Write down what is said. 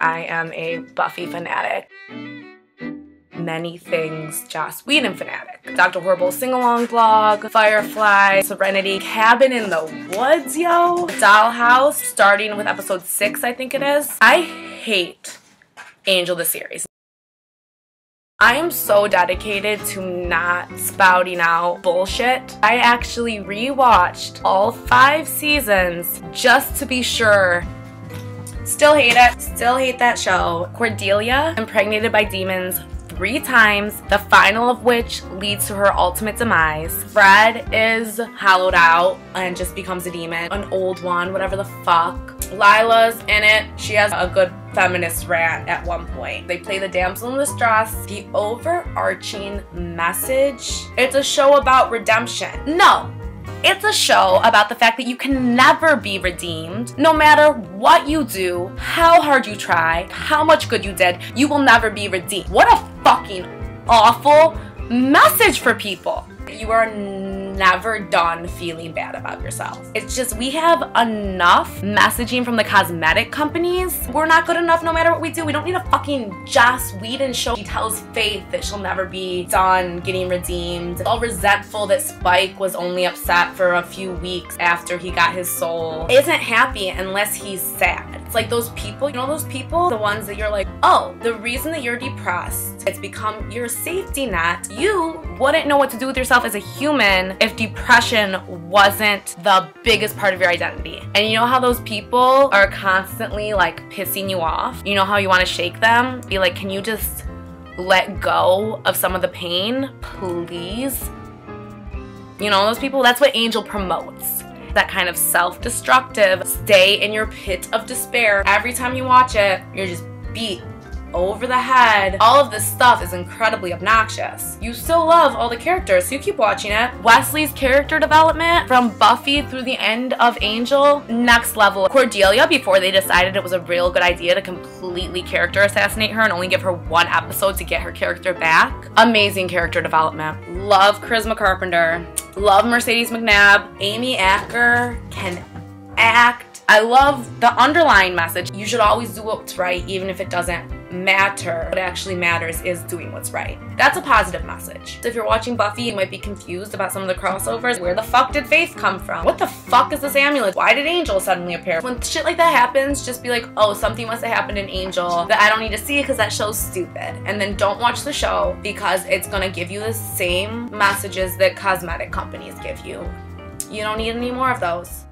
I am a Buffy fanatic. Many things Joss Whedon fanatic. Dr. Horrible's Sing Along Blog, Firefly, Serenity, Cabin in the Woods, yo! Dollhouse, starting with episode 6, I think it is. I hate Angel the series. I am so dedicated to not spouting out bullshit. I actually rewatched all 5 seasons just to be sure. Still hate it. Still hate that show. Cordelia, impregnated by demons 3 times, the final of which leads to her ultimate demise. Fred is hollowed out and just becomes a demon. An old one, whatever the fuck. Lila's in it. She has a good feminist rant at one point. They play the damsel in distress. The overarching message, it's a show about redemption. No, it's a show about the fact that you can never be redeemed. No matter what you do, how hard you try, how much good you did, you will never be redeemed. What a fucking awful message for people. You are never done feeling bad about yourself. It's just we have enough messaging from the cosmetic companies. We're not good enough no matter what we do. We don't need a fucking Joss Whedon show. He tells Faith that she'll never be done getting redeemed. All resentful that Spike was only upset for a few weeks after he got his soul. Isn't happy unless he's sad. It's like those people, you know those people? The ones that you're like, oh, the reason that you're depressed, it's become your safety net. You wouldn't know what to do with yourself as a human if depression wasn't the biggest part of your identity. And you know how those people are constantly like pissing you off? You know how you want to shake them? Be like, can you just let go of some of the pain, please? You know those people? That's what Angel promotes. That kind of self-destructive, stay in your pit of despair. Every time you watch it, you're just beat over the head. All of this stuff is incredibly obnoxious. You still love all the characters, so you keep watching it. Wesley's character development from Buffy through the end of Angel, next level. Cordelia, before they decided it was a real good idea to completely character assassinate her and only give her 1 episode to get her character back. Amazing character development. Love Charisma Carpenter. Love Mercedes McNabb. Amy Acker can act. I love the underlying message. You should always do what's right, even if it doesn't matter. What actually matters is doing what's right. That's a positive message. So if you're watching Buffy, you might be confused about some of the crossovers. Where the fuck did Faith come from? What the fuck is this amulet? Why did Angel suddenly appear? When shit like that happens, just be like, oh, something must have happened in Angel that I don't need to see because that show's stupid. And then don't watch the show because it's gonna give you the same messages that cosmetic companies give you. You don't need any more of those.